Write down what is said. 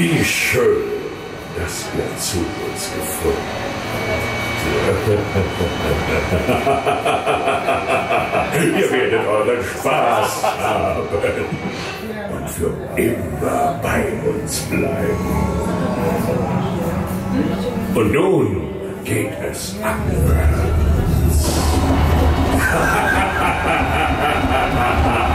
Wie schön, dass er zu uns gefunden hat. Ihr werdet euren Spaß haben und für immer bei uns bleiben. Und nun geht es abwärts.